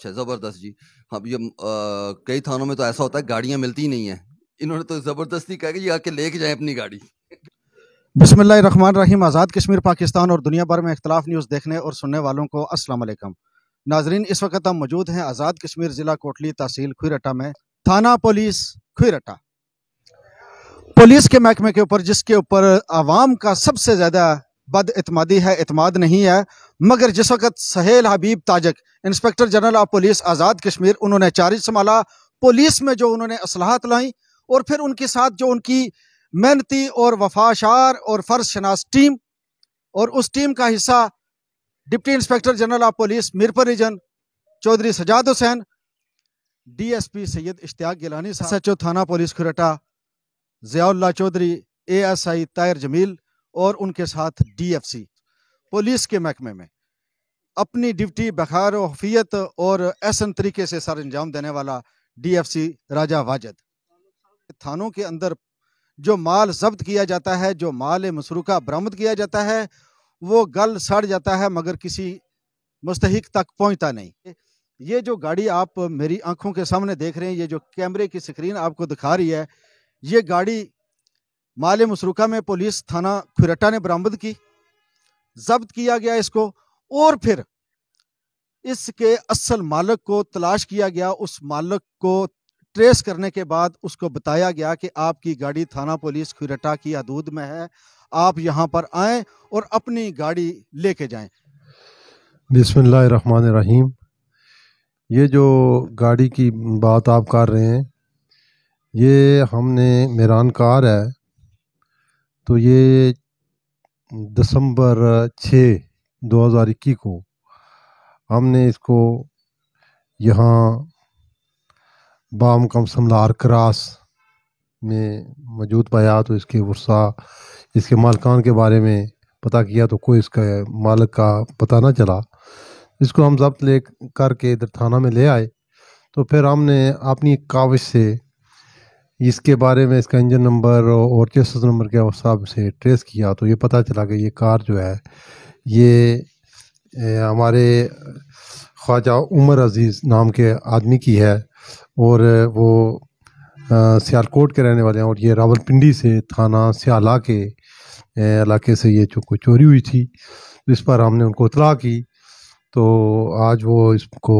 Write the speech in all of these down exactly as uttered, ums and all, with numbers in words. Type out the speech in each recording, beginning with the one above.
अच्छा ज़बरदस्त जी। हाँ, ये कई थानों में तो ऐसा होता है गाड़ियाँ मिलती ही नहीं है, इन्होंने तो ज़बरदस्ती कहा कि ये आके लेके जाएं अपनी गाड़ी। बिस्मिल्लाहिर्रहमानिर्रहीम। आज़ाद कश्मीर, पाकिस्तान और दुनिया भर में इख्तलाफ न्यूज़ देखने और सुनने वालों को अस्सलाम वालेकुम। नाजरीन, इस वक्त हम मौजूद हैं आज़ाद कश्मीर ज़िला कोटली, तहसील खुईरट्टा में, थाना पुलिस खुईरट्टा। पुलिस के महकमे के ऊपर, जिसके ऊपर आवाम का सबसे ज़्यादा बद इतमादी है, इतमाद नहीं है, मगर जिस वक्त Sahel Habib Tajik, inspector general of police Azad Kashmir, उन्होंने चार्ज संभाला, पुलिस में जो उन्होंने असलाहत लाई और फिर उनके साथ जो उनकी मेहनती और वफाशार और फर्ज शनास टीम, और उस टीम का हिस्सा deputy inspector general of police Mirpur region Chaudhry Sajjad Hussain, DSP Syed Ishtiaq Gilani साहब, एसएचओ थाना पुलिस खुईरट्टा ज़िया-उल-लाह चौधरी, एएसआई तायर जमील और उनके साथ डीएफसी पुलिस के महकमे में अपनी ड्यूटी बखार हफियत और ऐसा तरीके से सर अंजाम देने वाला डीएफसी राजा वाजिद। थानों के अंदर जो माल जब्त किया जाता है, जो माल मसरूका बरामद किया जाता है, वो गल सड़ जाता है मगर किसी मुस्तहिक तक पहुंचता नहीं। ये जो गाड़ी आप मेरी आंखों के सामने देख रहे हैं, ये जो कैमरे की स्क्रीन आपको दिखा रही है, ये गाड़ी माल मसरूका में पुलिस थाना खुईरट्टा ने बरामद की, जब्त किया गया इसको, और फिर इसके असल मालिक को तलाश किया गया। उस मालिक को ट्रेस करने के बाद उसको बताया गया कि आपकी गाड़ी थाना पुलिस खुईरट्टा की हदूद में है, आप यहाँ पर आएँ और अपनी गाड़ी लेके जाएं। बिस्मिल्लाहिर्रहमानिर्रहीम। ये जो गाड़ी की बात आप कर रहे हैं, ये हमने मेरान कार है, तो ये दिसंबर छः दो हज़ार इक्कीस को हमने इसको यहाँ बाम कम समलार क्रास में मौजूद पाया, तो इसके वर्षा इसके मालकान के बारे में पता किया तो कोई इसका मालिक का पता ना चला। इसको हम जब्त ले करके इधर थाना में ले आए, तो फिर हमने अपनी काविश से इसके बारे में इसका इंजन नंबर और चेसिस नंबर के हिसाब से ट्रेस किया, तो ये पता चला कि ये कार जो है ये हमारे ख्वाजा उमर अजीज़ नाम के आदमी की है और वो सियालकोट के रहने वाले हैं, और ये रावलपिंडी से थाना सियाला के इलाके से ये जो कोई चोरी हुई थी, इस पर हमने उनको इतला की। तो आज वो इसको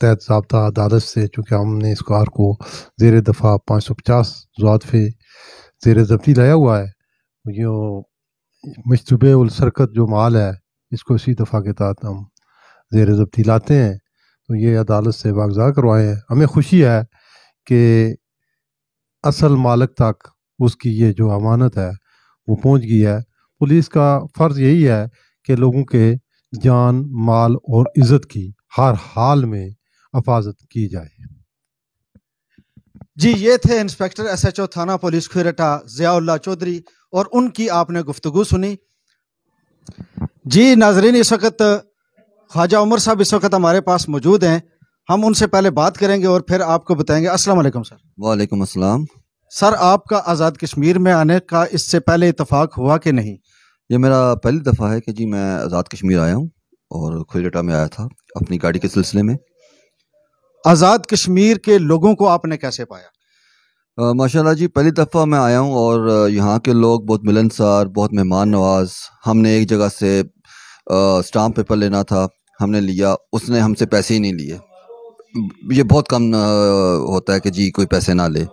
तहत ज़ाब्ता अदालत से, चूँकि हमने इस कार को ज़ेर दफ़ा पाँच सौ पचास जुआदफ़े ज़ेर ज़ब्ती लाया हुआ है, यो मशतूबे उल सरकत जो माल है इसको इसी दफ़ा के तहत हम ज़ेर ज़ब्ती लाते हैं, तो ये अदालत से बागज़ार करवाए हैं। हमें खुशी है कि असल मालिक तक उसकी ये जो अमानत है वो पहुंच गई है। पुलिस का फ़र्ज़ यही है कि लोगों के जान माल और इज़्ज़त की हर हाल में हिफाजत की जाए। जी, ये थे इंस्पेक्टर एसएचओ थाना पुलिस खुईरट्टा ज़िया-उल-लाह चौधरी और उनकी आपने गुफ्तगू सुनी। जी नाजरीन, इस वक्त ख्वाजा उमर साहब इस वक्त हमारे पास मौजूद हैं, हम उनसे पहले बात करेंगे और फिर आपको बताएंगे। अस्सलाम वालेकुम सर। वालेकुम अस्सलाम। सर, आपका आज़ाद कश्मीर में आने का इससे पहले इतफाक़ हुआ कि नहीं? ये मेरा पहली दफ़ा है कि जी मैं आज़ाद कश्मीर आया हूँ और खुईरट्टा में आया था अपनी गाड़ी के सिलसिले में। आज़ाद कश्मीर के लोगों को आपने कैसे पाया? माशाल्लाह जी, पहली दफ़ा मैं आया हूँ और यहाँ के लोग बहुत मिलनसार, बहुत मेहमान नवाज। हमने एक जगह से स्टाम्प पेपर लेना था, हमने लिया, उसने हमसे पैसे ही नहीं लिए। ये बहुत कम होता है कि जी कोई पैसे ना ले,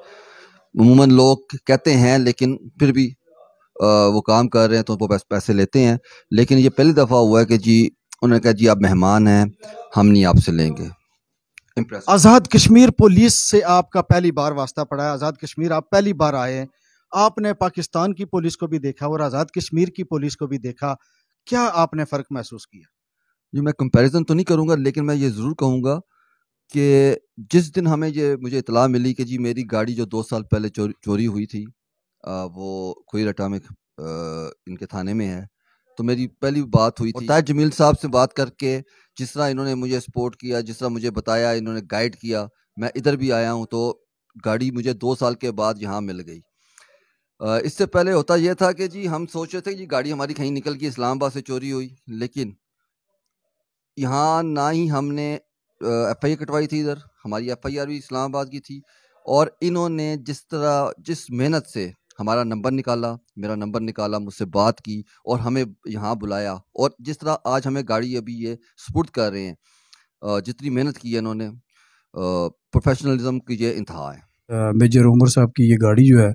उमूमन लोग कहते हैं, लेकिन फिर भी वो काम कर रहे हैं तो वो पैसे लेते हैं। लेकिन ये पहली दफ़ा हुआ है कि जी उन्होंने कहा जी आप मेहमान हैं, हम नहीं आपसे लेंगे। आज़ाद कश्मीर पुलिस से आपका पहली बार वास्ता पड़ा है, आज़ाद कश्मीर आप पहली बार आए, आपने पाकिस्तान की पुलिस को भी देखा और आज़ाद कश्मीर की पुलिस को भी देखा, क्या आपने फ़र्क महसूस किया? जी, मैं कंपैरिजन तो नहीं करूंगा, लेकिन मैं ये ज़रूर कहूंगा कि जिस दिन हमें ये मुझे इतला मिली कि जी मेरी गाड़ी जो दो साल पहले चोरी चोरी हुई थी, आ, वो खुईरट्टा में इनके थाने में है, तो मेरी पहली बात हुई थी तायर जमील साहब से बात करके। जिस तरह इन्होंने मुझे सपोर्ट किया, जिस तरह मुझे बताया, इन्होंने गाइड किया, मैं इधर भी आया हूँ, तो गाड़ी मुझे दो साल के बाद यहाँ मिल गई। इससे पहले होता यह था कि जी हम सोच रहे थे कि गाड़ी हमारी कहीं निकल गई, इस्लामाबाद से चोरी हुई, लेकिन यहाँ ना ही हमने एफ आई आर कटवाई थी, इधर हमारी एफ आई आर भी इस्लामाबाद की थी। और इन्होंने जिस तरह जिस मेहनत से हमारा नंबर निकाला, मेरा नंबर निकाला, मुझसे बात की और हमें यहाँ बुलाया, और जिस तरह आज हमें गाड़ी अभी ये सुपुर्द कर रहे हैं, जितनी मेहनत की है इन्होंने, प्रोफेशनलिज्म की ये इंतहा है। मेजर उमर साहब की ये गाड़ी जो है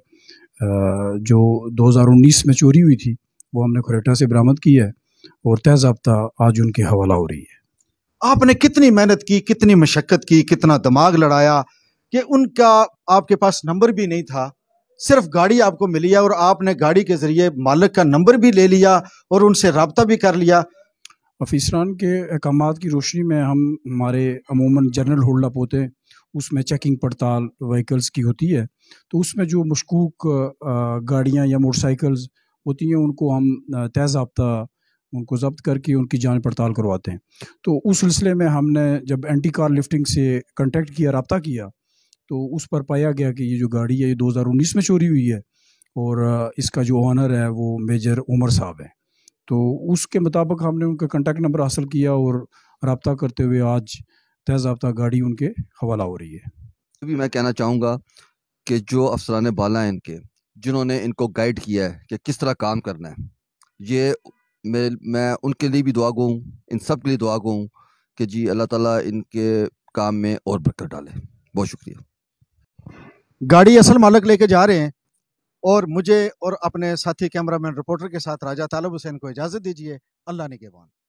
जो दो हज़ार उन्नीस में चोरी हुई थी वो हमने खुरैटा से बरामद की है और तहज़ाब्ता आज उनके हवाला हो रही है। आपने कितनी मेहनत की, कितनी मशक्क़त की, कितना दिमाग लड़ाया कि उनका आपके पास नंबर भी नहीं था, सिर्फ गाड़ी आपको मिली है और आपने गाड़ी के ज़रिए मालिक का नंबर भी ले लिया और उनसे रब्ता भी कर लिया। अफीसरान के अहकामात की रोशनी में हम हमारे अमूमन जनरल होल्ड अप होते हैं, उसमें चेकिंग पड़ताल व्हीकल्स की होती है, तो उसमें जो मशकूक गाड़ियाँ या मोटरसाइकिल्स होती हैं उनको हम तयज़ाब्ता उनको जब्त करके उनकी जान पड़ताल करवाते हैं। तो उस सिलसिले में हमने जब एंटी कार लिफ्टिंग से कंटेक्ट किया, रब्ता किया, तो उस पर पाया गया कि ये जो गाड़ी है ये दो हज़ार उन्नीस में चोरी हुई है और इसका जो ऑनर है वो मेजर उमर साहब हैं। तो उसके मुताबिक हमने उनका कंटेक्ट नंबर हासिल किया और रब्ता करते हुए आज तयज़ाब्ता गाड़ी उनके हवाला हो रही है। अभी मैं कहना चाहूँगा कि जो अफसरान बाला हैं इनके, जिन्होंने इनको गाइड किया है कि किस तरह काम करना है, ये मैं मैं उनके लिए भी दुआ गो हूँ, इन सब के लिए दुआ गो हूँ कि जी अल्लाह ताला इनके काम में और बरकत डाले। बहुत शुक्रिया। गाड़ी असल मालिक लेके जा रहे हैं और मुझे और अपने साथी कैमरामैन रिपोर्टर के साथ राजा तालब हुसैन को इजाज़त दीजिए। अल्लाह निगहबान।